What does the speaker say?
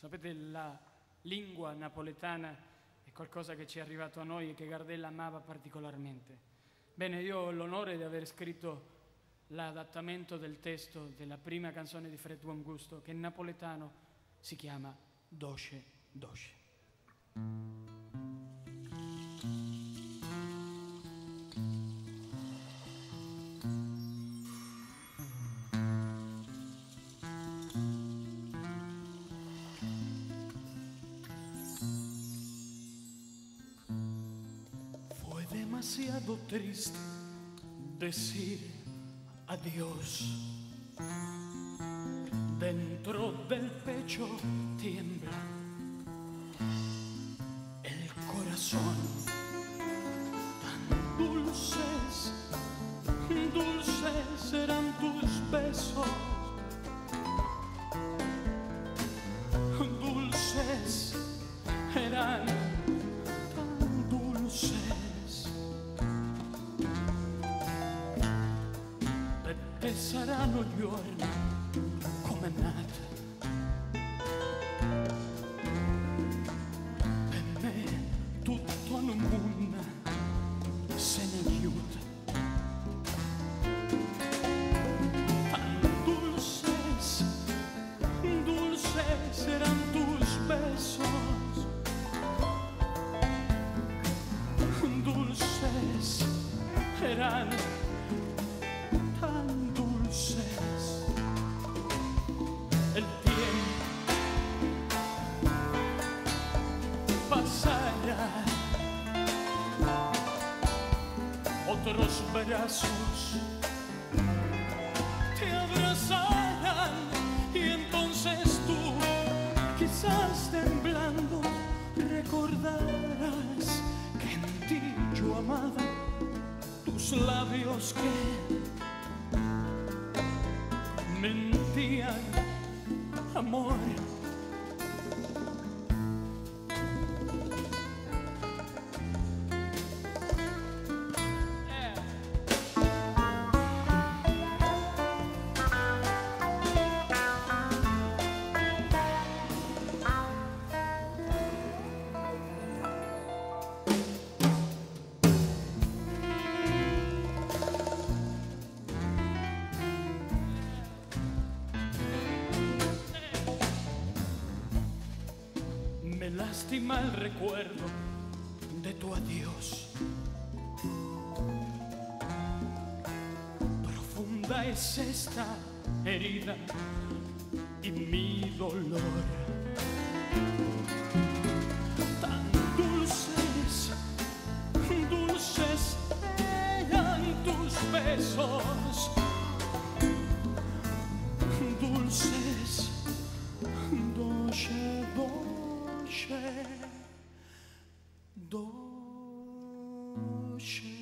Sapete, la lingua napoletana è qualcosa che ci è arrivato a noi e che Gardella amava particolarmente. Bene, io ho l'onore di aver scritto l'adattamento del testo della prima canzone di Fred Bongusto, che in napoletano si chiama Doce doce. Fue demasiado triste decir adiós. Dentro del pecho tiembla el corazón. Tan dulces, dulces serán tus besos. Dulces eran, tan dulces. E saranno giorni come nata. Per me tutto nel mondo se ne aiuta. Tan dulces, dulces serán tus besos. Dulces serán tan dulces. El tiempo pasará, otros brazos te abrazarán y entonces tú, quizás temblando, recordarás que en ti yo amaba tus labios que mentían, amor. Me lastima el recuerdo de tu adiós. Profunda es esta herida y mi dolor. Tan dulces, dulces eran tus besos. Dulces, doce doce. Doce, doce.